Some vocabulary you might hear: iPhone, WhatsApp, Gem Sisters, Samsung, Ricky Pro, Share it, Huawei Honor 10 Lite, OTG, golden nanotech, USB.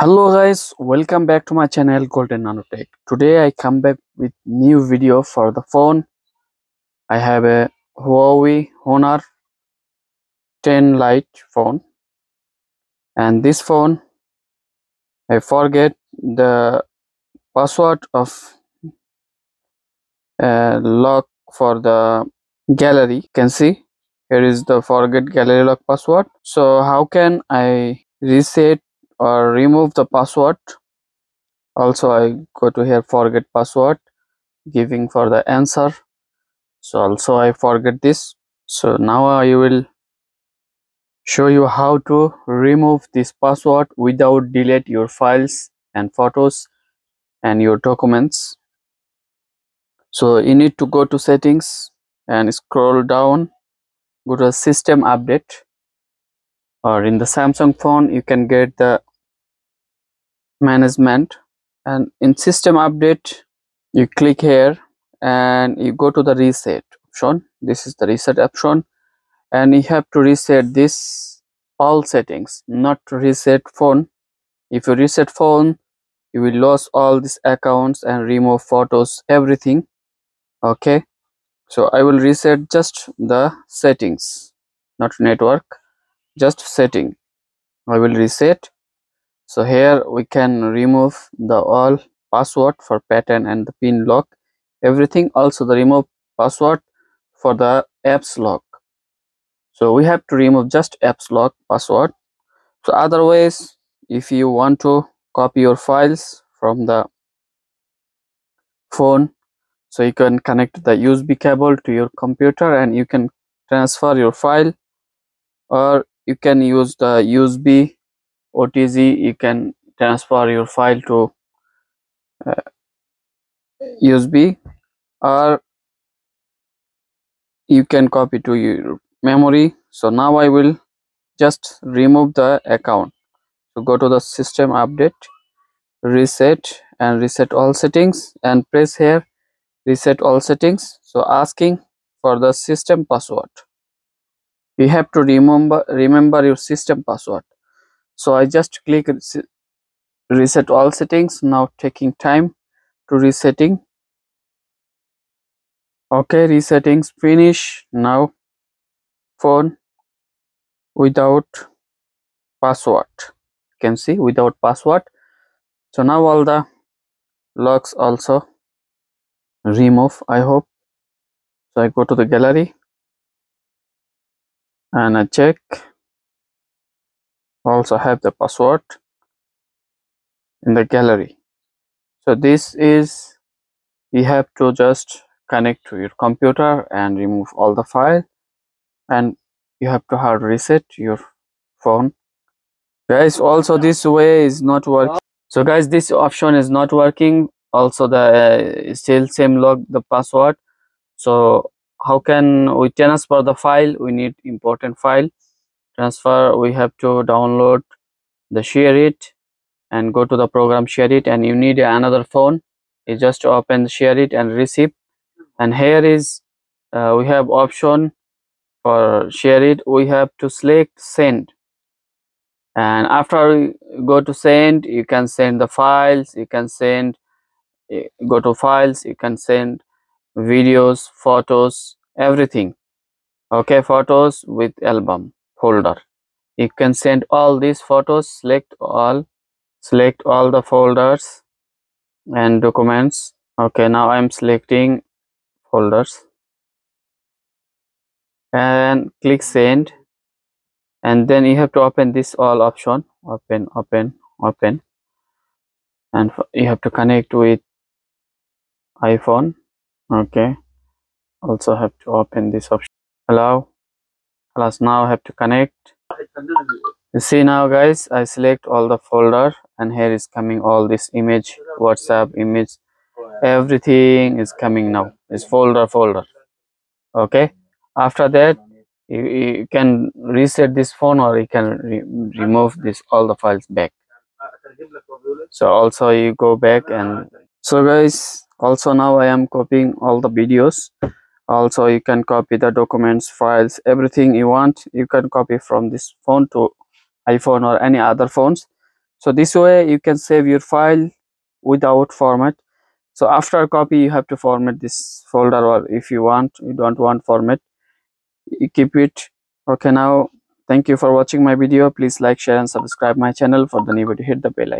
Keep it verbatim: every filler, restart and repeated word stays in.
Hello guys, welcome back to my channel Golden Nanotech. Today I come back with new video for the phone. I have a Huawei Honor ten Lite phone, and this phone I forget the password of uh, lock for the gallery. You can see here is the forget gallery lock password. So how can I reset or remove the password? Also I go to here, forget password, giving for the answer. So also I forget this. So now I will show you how to remove this password without delete your files and photos and your documents. So you need to go to settings and scroll down, go to system update, or in the Samsung phone you can get the management, and in system update you click here and you go to the reset option. This is the reset option, and you have to reset this all settings, not to reset phone. If you reset phone, you will lose all these accounts and remove photos, everything. Okay, so I will reset just the settings, not network, just setting I will reset. So here we can remove the all password for pattern and the pin lock, everything. Also the remove password for the apps lock. So we have to remove just apps lock password. So otherwise, if you want to copy your files from the phone, so you can connect the U S B cable to your computer and you can transfer your file, or you can use the U S B O T G, you can transfer your file to uh, U S B, or you can copy to your memory. So now I will just remove the account. So go to the system update, reset, and reset all settings, and press here reset all settings. So asking for the system password. You have to remember remember your system password. So I just click reset all settings. Now taking time to resetting. Okay, resettings finish. Now phone without password, you can see without password. So now all the locks also remove, I hope. So I go to the gallery and I check. Also have the password in the gallery. So this is, you have to just connect to your computer and remove all the file, and you have to hard reset your phone, guys. Also this way is not working. So guys, this option is not working. Also the uh, still same log the password. So how can we transfer the file? We need important file transfer. We have to download the Share It and go to the program Share It, and you need another phone. You just open Share It and receive, and here is uh, we have option for Share It. We have to select send, and after you go to send, you can send the files, you can send, go to files, you can send videos, photos, everything. Okay, photos with album folder, you can send all these photos. Select all, select all the folders and documents. Okay, now I'm selecting folders and click send, and then you have to open this all option, open, open, open, and you have to connect with iPhone. Okay, also have to open this option. Hello, plus now I have to connect. You see now guys, I select all the folder, and here is coming all this image, WhatsApp image, everything is coming now. It's folder, folder. Okay, after that you, you can reset this phone, or you can re remove this all the files back. So also you go back. And so guys, also now I am copying all the videos. Also you can copy the documents, files, everything you want. You can copy from this phone to iPhone or any other phones. So this way you can save your file without format. So after copy you have to format this folder, or if you want, you don't want format, you keep it. Okay, now thank you for watching my video. Please like, share and subscribe my channel. For the new video, hit the bell icon.